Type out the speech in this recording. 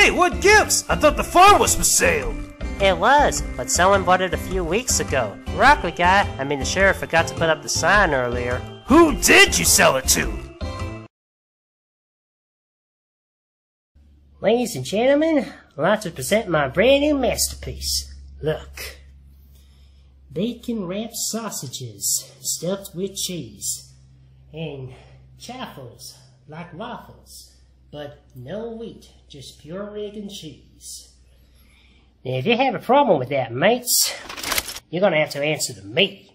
Hey, what gives? I thought the farm was for sale! It was, but someone bought it a few weeks ago. The Rockwood guy, I mean the sheriff, forgot to put up the sign earlier. Who did you sell it to? Ladies and gentlemen, I'd like to present my brand new masterpiece. Look. Bacon wrapped sausages stuffed with cheese. And chaffles like waffles, but no wheat, just pure egg and cheese. Now if you have a problem with that, mates, you're gonna have to answer to me.